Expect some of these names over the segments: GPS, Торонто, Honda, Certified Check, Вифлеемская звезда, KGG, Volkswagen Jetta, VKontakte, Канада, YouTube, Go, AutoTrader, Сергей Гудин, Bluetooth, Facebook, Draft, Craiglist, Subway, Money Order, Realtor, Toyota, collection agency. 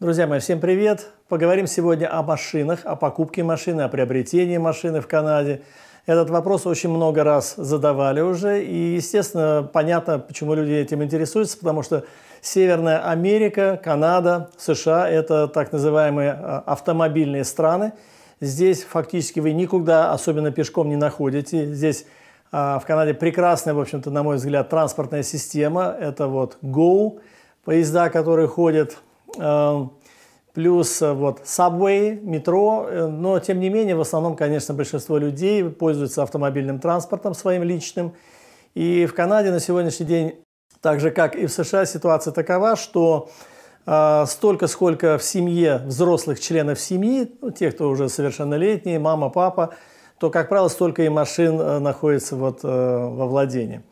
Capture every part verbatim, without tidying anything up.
Друзья мои, всем привет! Поговорим сегодня о машинах, о покупке машины, о приобретении машины в Канаде. Этот вопрос очень много раз задавали уже, и, естественно, понятно, почему люди этим интересуются, потому что Северная Америка, Канада, США – это так называемые автомобильные страны. Здесь фактически вы никуда, особенно пешком, не находите. Здесь в Канаде прекрасная, в общем-то, на мой взгляд, транспортная система. Это вот Go, поезда, которые ходят, плюс вот Subway, метро, но тем не менее в основном, конечно, большинство людей пользуются автомобильным транспортом своим личным. И в Канаде на сегодняшний день, так же как и в США, ситуация такова, что э, столько, сколько в семье взрослых членов семьи, ну, тех, кто уже совершеннолетние, мама, папа, то, как правило, столько и машин э, находится вот, э, во владении.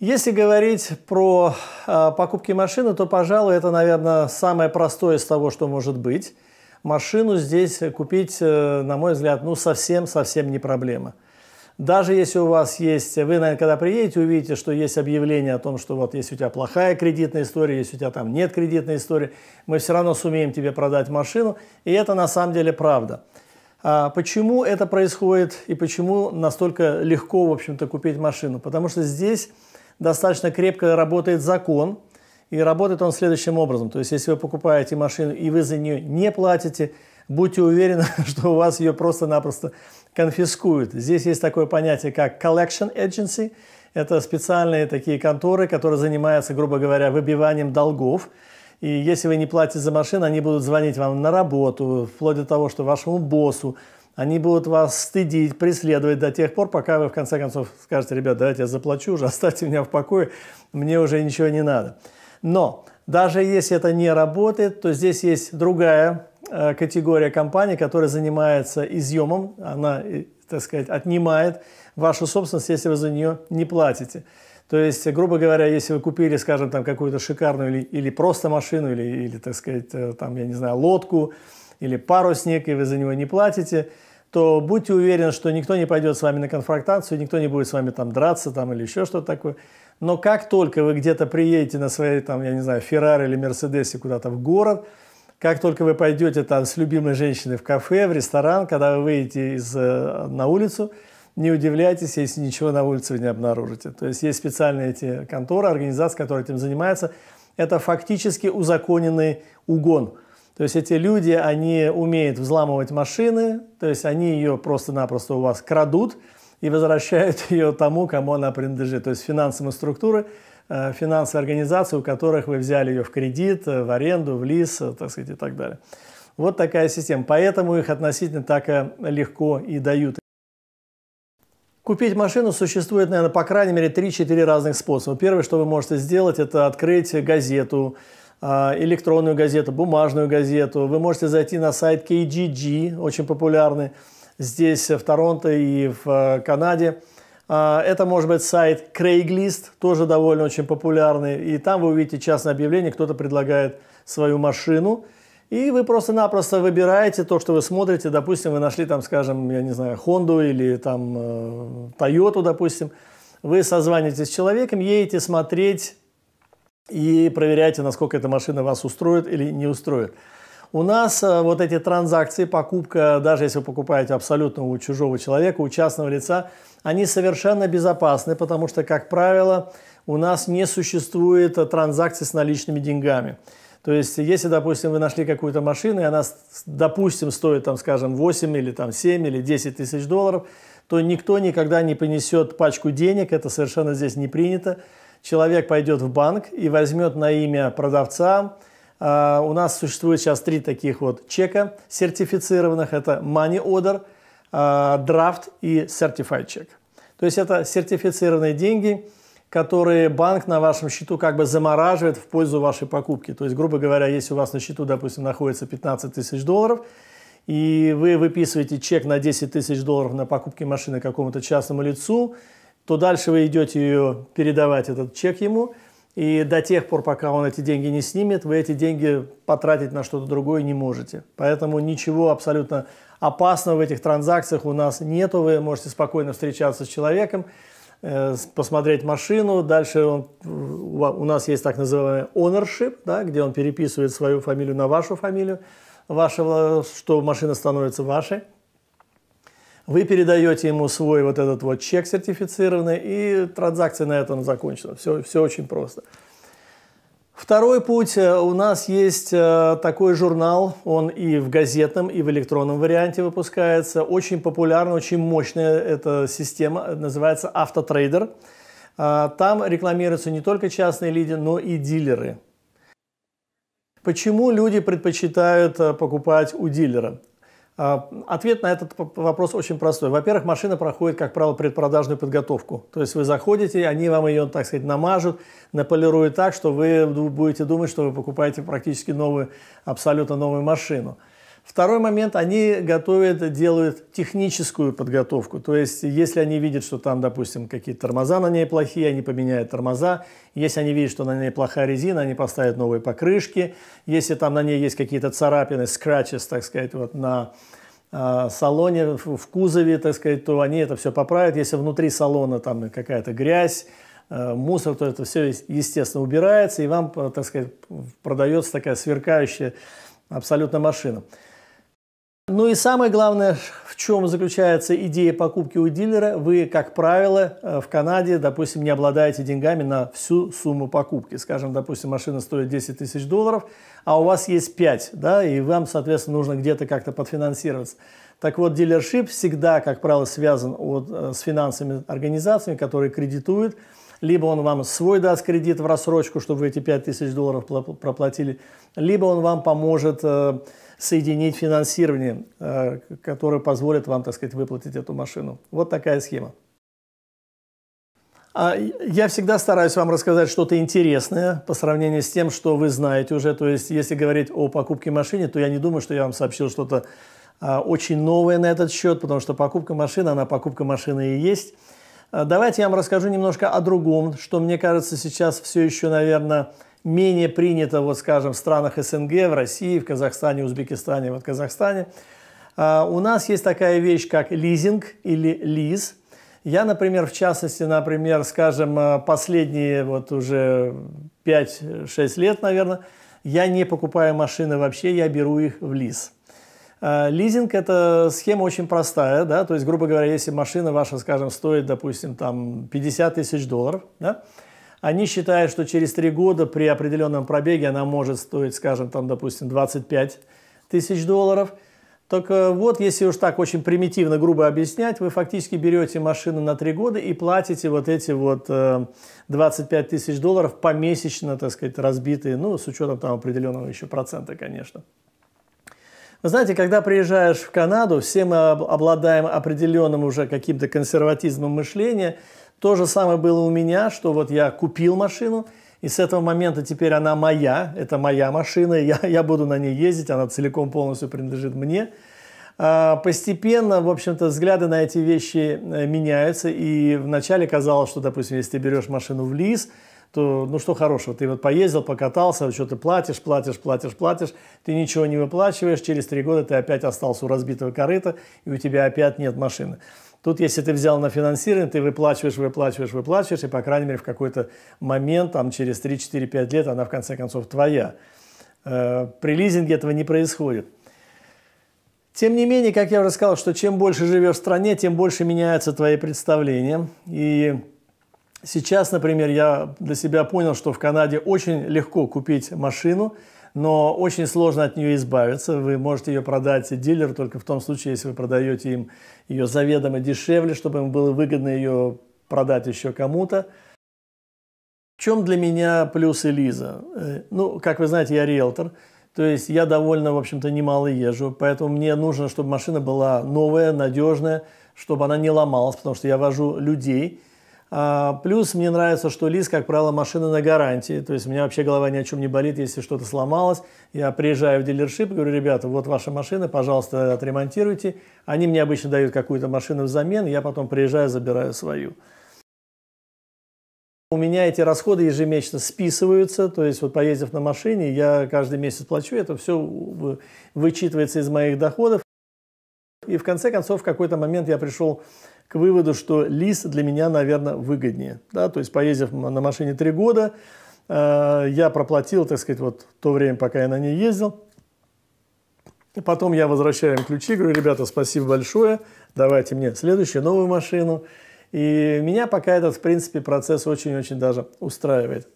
Если говорить про э, покупки машины, то, пожалуй, это, наверное, самое простое из того, что может быть. Машину здесь купить, э, на мой взгляд, ну, совсем-совсем не проблема. Даже если у вас есть, вы, наверное, когда приедете, увидите, что есть объявление о том, что вот если у тебя плохая кредитная история, если у тебя там нет кредитной истории, мы все равно сумеем тебе продать машину, и это на самом деле правда. Почему это происходит и почему настолько легко, в общем-то, купить машину? Потому что здесь достаточно крепко работает закон, и работает он следующим образом. То есть, если вы покупаете машину и вы за нее не платите, будьте уверены, что у вас ее просто-напросто конфискуют. Здесь есть такое понятие, как collection agency. Это специальные такие конторы, которые занимаются, грубо говоря, выбиванием долгов. И если вы не платите за машину, они будут звонить вам на работу, вплоть до того, что вашему боссу. Они будут вас стыдить, преследовать до тех пор, пока вы в конце концов скажете: ребят, давайте я заплачу уже, оставьте меня в покое, мне уже ничего не надо. Но даже если это не работает, то здесь есть другая э, категория компаний, которая занимается изъемом, она, так сказать, отнимает вашу собственность, если вы за нее не платите. То есть, грубо говоря, если вы купили, скажем, там какую-то шикарную или, или просто машину, или, или, так сказать, там, я не знаю, лодку или парусник, и вы за него не платите, то будьте уверены, что никто не пойдет с вами на конфронтацию, никто не будет с вами там драться там, или еще что-то такое. Но как только вы где-то приедете на своей, там, я не знаю, Феррари или Мерседесе куда-то в город, как только вы пойдете там с любимой женщиной в кафе, в ресторан, когда вы выйдете из, на улицу, не удивляйтесь, если ничего на улице вы не обнаружите. То есть есть специальные эти конторы, организации, которые этим занимаются. Это фактически узаконенный угон. То есть эти люди, они умеют взламывать машины, то есть они ее просто-напросто у вас крадут и возвращают ее тому, кому она принадлежит. То есть финансовые структуры, финансовые организации, у которых вы взяли ее в кредит, в аренду, в лиз, так сказать, и так далее. Вот такая система. Поэтому их относительно так легко и дают. Купить машину существует, наверное, по крайней мере три-четыре разных способа. Первое, что вы можете сделать, это открыть газету, электронную газету, бумажную газету. Вы можете зайти на сайт кей джи джи, очень популярный здесь, в Торонто и в Канаде. Это может быть сайт Craiglist, тоже довольно очень популярный. И там вы увидите частное объявление, кто-то предлагает свою машину. И вы просто-напросто выбираете то, что вы смотрите. Допустим, вы нашли там, скажем, я не знаю, Хонду или там Toyota, допустим. Вы созваниваетесь с человеком, едете смотреть и проверяете, насколько эта машина вас устроит или не устроит. У нас вот эти транзакции, покупка, даже если вы покупаете абсолютно у чужого человека, у частного лица, они совершенно безопасны, потому что, как правило, у нас не существует транзакций с наличными деньгами. То есть, если, допустим, вы нашли какую-то машину, и она, допустим, стоит, там, скажем, восемь или там, семь или десять тысяч долларов, то никто никогда не понесет пачку денег, это совершенно здесь не принято. Человек пойдет в банк и возьмет на имя продавца. А, у нас существует сейчас три таких вот чека сертифицированных. Это Money Order, а, Draft и Certified Check. То есть это сертифицированные деньги, которые банк на вашем счету как бы замораживает в пользу вашей покупки. То есть, грубо говоря, если у вас на счету, допустим, находится пятнадцать тысяч долларов, и вы выписываете чек на десять тысяч долларов на покупки машины какому-то частному лицу, то дальше вы идете ее передавать, этот чек ему, и до тех пор, пока он эти деньги не снимет, вы эти деньги потратить на что-то другое не можете. Поэтому ничего абсолютно опасного в этих транзакциях у нас нету. Вы можете спокойно встречаться с человеком, посмотреть машину. Дальше он, у нас есть так называемый ownership, да, где он переписывает свою фамилию на вашу фамилию, вашего, что машина становится вашей. Вы передаете ему свой вот этот вот чек сертифицированный, и транзакция на этом закончена. Все, все очень просто. Второй путь. У нас есть такой журнал, он и в газетном, и в электронном варианте выпускается. Очень популярна, очень мощная эта система, называется AutoTrader. Там рекламируются не только частные люди, но и дилеры. Почему люди предпочитают покупать у дилера? Ответ на этот вопрос очень простой. Во-первых, машина проходит, как правило, предпродажную подготовку. То есть вы заходите, они вам ее, так сказать, намажут, наполируют так, что вы будете думать, что вы покупаете практически новую, абсолютно новую машину. Второй момент, они готовят, делают техническую подготовку. То есть если они видят, что там, допустим, какие-то тормоза на ней плохие, они поменяют тормоза. Если они видят, что на ней плохая резина, они поставят новые покрышки. Если там на ней есть какие-то царапины, scratches, так сказать, вот на э, салоне, в кузове, так сказать, то они это все поправят. Если внутри салона там какая-то грязь, э, мусор, то это все, естественно, убирается, и вам, так сказать, продается такая сверкающая абсолютно машина. Ну и самое главное, в чем заключается идея покупки у дилера, вы, как правило, в Канаде, допустим, не обладаете деньгами на всю сумму покупки. Скажем, допустим, машина стоит десять тысяч долларов, а у вас есть пять, да, и вам, соответственно, нужно где-то как-то подфинансироваться. Так вот, дилершип всегда, как правило, связан от, с финансовыми организациями, которые кредитуют. Либо он вам свой даст кредит в рассрочку, чтобы вы эти пять тысяч долларов проплатили, либо он вам поможет соединить финансирование, которое позволит вам, так сказать, выплатить эту машину. Вот такая схема. Я всегда стараюсь вам рассказать что-то интересное по сравнению с тем, что вы знаете уже. То есть, если говорить о покупке машины, то я не думаю, что я вам сообщил что-то очень новое на этот счет, потому что покупка машины, она покупка машины и есть. Давайте я вам расскажу немножко о другом, что, мне кажется, сейчас все еще, наверное, менее принято, вот, скажем, в странах СНГ, в России, в Казахстане, Узбекистане, вот в Казахстане. А, у нас есть такая вещь, как лизинг или лиз. Я, например, в частности, например, скажем, последние вот уже пять-шесть лет, наверное, я не покупаю машины вообще, я беру их в лиз. Лизинг – это схема очень простая, да, то есть, грубо говоря, если машина ваша, скажем, стоит, допустим, там пятьдесят тысяч долларов, да, они считают, что через три года при определенном пробеге она может стоить, скажем, там, допустим, двадцать пять тысяч долларов. Только вот, если уж так очень примитивно, грубо объяснять, вы фактически берете машину на три года и платите вот эти вот двадцать пять тысяч долларов помесячно, так сказать, разбитые, ну, с учетом там определенного еще процента, конечно. Вы знаете, когда приезжаешь в Канаду, все мы обладаем определенным уже каким-то консерватизмом мышления. То же самое было у меня, что вот я купил машину, и с этого момента теперь она моя, это моя машина, я, я буду на ней ездить, она целиком полностью принадлежит мне. Постепенно, в общем-то, взгляды на эти вещи меняются, и вначале казалось, что, допустим, если ты берешь машину в лиз, то, ну что хорошего, ты вот поездил, покатался, что ты платишь, платишь, платишь, платишь, ты ничего не выплачиваешь, через три года ты опять остался у разбитого корыта, и у тебя опять нет машины. Тут, если ты взял на финансирование, ты выплачиваешь, выплачиваешь, выплачиваешь, и, по крайней мере, в какой-то момент, там, через три-четыре-пять лет она, в конце концов, твоя. При лизинге этого не происходит. Тем не менее, как я уже сказал, что чем больше живешь в стране, тем больше меняются твои представления, и... Сейчас, например, я для себя понял, что в Канаде очень легко купить машину, но очень сложно от нее избавиться. Вы можете ее продать дилеру только в том случае, если вы продаете им ее заведомо дешевле, чтобы им было выгодно ее продать еще кому-то. В чем для меня плюс лиза? Ну, как вы знаете, я риэлтор, то есть я довольно, в общем-то, немало езжу, поэтому мне нужно, чтобы машина была новая, надежная, чтобы она не ломалась, потому что я вожу людей. Плюс мне нравится, что лиз, как правило, машина на гарантии. То есть у меня вообще голова ни о чем не болит, если что-то сломалось. Я приезжаю в дилершип и говорю: ребята, вот ваша машина, пожалуйста, отремонтируйте. Они мне обычно дают какую-то машину взамен, я потом приезжаю, забираю свою. У меня эти расходы ежемесячно списываются. То есть вот поездив на машине, я каждый месяц плачу, это все вычитывается из моих доходов. И в конце концов, в какой-то момент я пришел к выводу, что лиз для меня, наверное, выгоднее. Да? То есть, поездив на машине три года, э, я проплатил, так сказать, вот то время, пока я на ней ездил. И потом я возвращаю им ключи, говорю, ребята, спасибо большое, давайте мне следующую новую машину. И меня пока этот, в принципе, процесс очень-очень даже устраивает.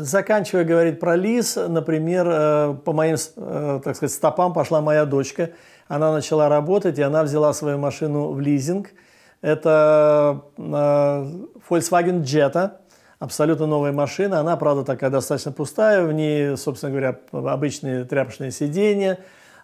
Заканчивая говорить про лиз, например, по моим, так сказать, стопам пошла моя дочка. Она начала работать, и она взяла свою машину в лизинг. Это Volkswagen Jetta, абсолютно новая машина. Она, правда, такая достаточно пустая, в ней, собственно говоря, обычные тряпочные сиденья.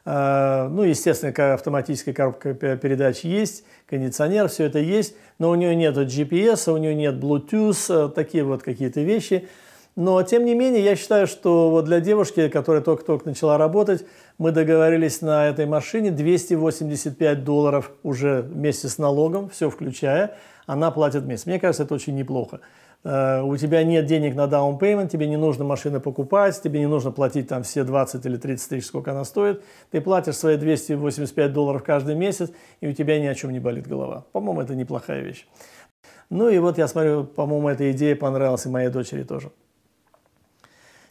Ну, естественно, автоматическая коробка передач есть, кондиционер, все это есть. Но у нее нет джи пи эс, у нее нет Bluetooth, такие вот какие-то вещи. Но, тем не менее, я считаю, что вот для девушки, которая только-только начала работать, мы договорились на этой машине двести восемьдесят пять долларов уже вместе с налогом, все включая, она платит в месяц. Мне кажется, это очень неплохо. У тебя нет денег на даун пеймент, тебе не нужно машины покупать, тебе не нужно платить там все двадцать или тридцать тысяч, сколько она стоит. Ты платишь свои двести восемьдесят пять долларов каждый месяц, и у тебя ни о чем не болит голова. По-моему, это неплохая вещь. Ну и вот я смотрю, по-моему, эта идея понравилась и моей дочери тоже.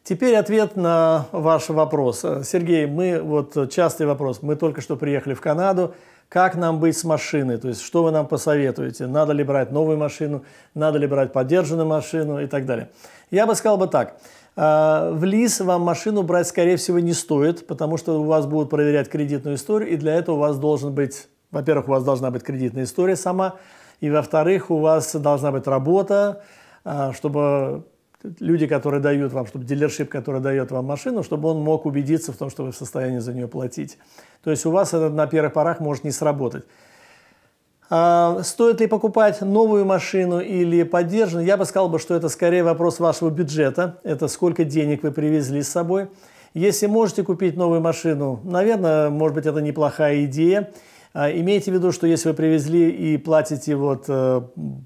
Теперь ответ на ваш вопрос. Сергей, мы, вот частый вопрос, мы только что приехали в Канаду, как нам быть с машиной, то есть что вы нам посоветуете, надо ли брать новую машину, надо ли брать подержанную машину и так далее. Я бы сказал бы так, в лиз вам машину брать, скорее всего, не стоит, потому что у вас будут проверять кредитную историю, и для этого у вас должен быть, во-первых, у вас должна быть кредитная история сама, и во-вторых, у вас должна быть работа, чтобы... Люди, которые дают вам, чтобы дилершип, который дает вам машину, чтобы он мог убедиться в том, что вы в состоянии за нее платить. То есть у вас это на первых порах может не сработать. А стоит ли покупать новую машину или подержанную? Я бы сказал, бы, что это скорее вопрос вашего бюджета. Это сколько денег вы привезли с собой. Если можете купить новую машину, наверное, может быть, это неплохая идея. Имейте в виду, что если вы привезли и платите вот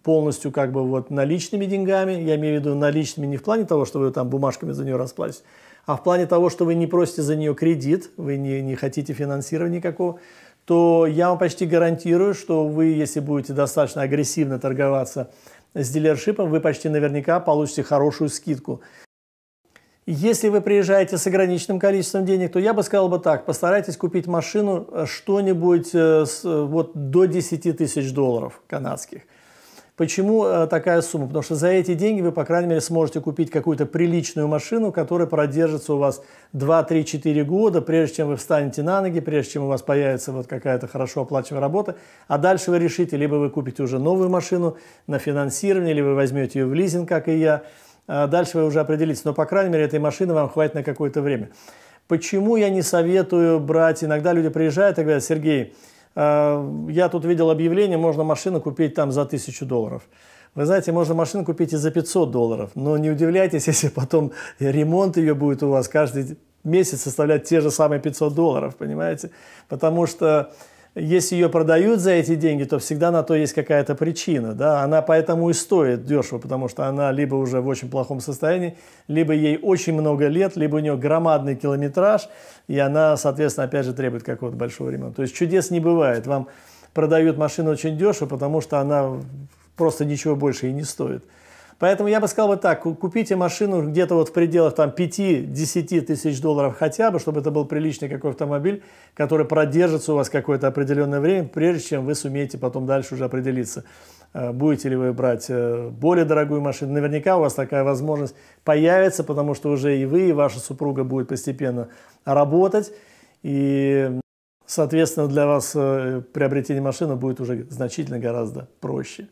полностью как бы вот наличными деньгами, я имею в виду наличными не в плане того, что вы там бумажками за нее расплатите, а в плане того, что вы не просите за нее кредит, вы не, не хотите финансирования никакого, то я вам почти гарантирую, что вы, если будете достаточно агрессивно торговаться с дилершипом, вы почти наверняка получите хорошую скидку. Если вы приезжаете с ограниченным количеством денег, то я бы сказал бы так, постарайтесь купить машину что-нибудь вот до десяти тысяч долларов канадских. Почему такая сумма? Потому что за эти деньги вы, по крайней мере, сможете купить какую-то приличную машину, которая продержится у вас два-три-четыре года, прежде чем вы встанете на ноги, прежде чем у вас появится вот какая-то хорошо оплачиваемая работа. А дальше вы решите, либо вы купите уже новую машину на финансирование, либо вы возьмете ее в лизинг, как и я. Дальше вы уже определитесь, но, по крайней мере, этой машины вам хватит на какое-то время. Почему я не советую брать? Иногда люди приезжают и говорят, Сергей, я тут видел объявление, можно машину купить там за тысячу долларов. Вы знаете, можно машину купить и за пятьсот долларов, но не удивляйтесь, если потом ремонт ее будет у вас каждый месяц составлять те же самые пятьсот долларов, понимаете? Потому что... Если ее продают за эти деньги, то всегда на то есть какая-то причина. Да? Она поэтому и стоит дешево, потому что она либо уже в очень плохом состоянии, либо ей очень много лет, либо у нее громадный километраж, и она, соответственно, опять же требует какого-то большого ремонта. То есть чудес не бывает. Вам продают машину очень дешево, потому что она просто ничего больше и не стоит. Поэтому я бы сказал вот так, купите машину где-то вот в пределах там пяти-десяти тысяч долларов хотя бы, чтобы это был приличный какой автомобиль, который продержится у вас какое-то определенное время, прежде чем вы сумеете потом дальше уже определиться, будете ли вы брать более дорогую машину. Наверняка у вас такая возможность появится, потому что уже и вы, и ваша супруга будет постепенно работать, и, соответственно, для вас приобретение машины будет уже значительно гораздо проще.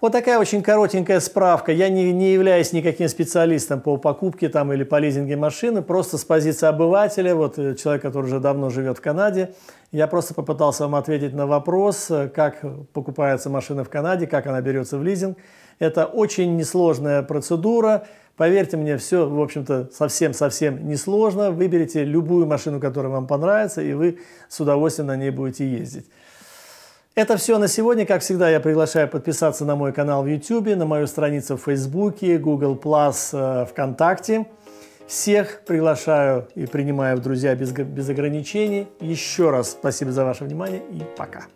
Вот такая очень коротенькая справка. Я не, не являюсь никаким специалистом по покупке там, или по лизинге машины, просто с позиции обывателя, вот человек, который уже давно живет в Канаде, я просто попытался вам ответить на вопрос, как покупается машина в Канаде, как она берется в лизинг. Это очень несложная процедура. Поверьте мне, все, в общем-то, совсем-совсем несложно. Выберите любую машину, которая вам понравится, и вы с удовольствием на ней будете ездить. Это все на сегодня. Как всегда, я приглашаю подписаться на мой канал в ютубе, на мою страницу в фейсбуке, гугл плюс, ВКонтакте. Всех приглашаю и принимаю в друзья без, без ограничений. Еще раз спасибо за ваше внимание и пока.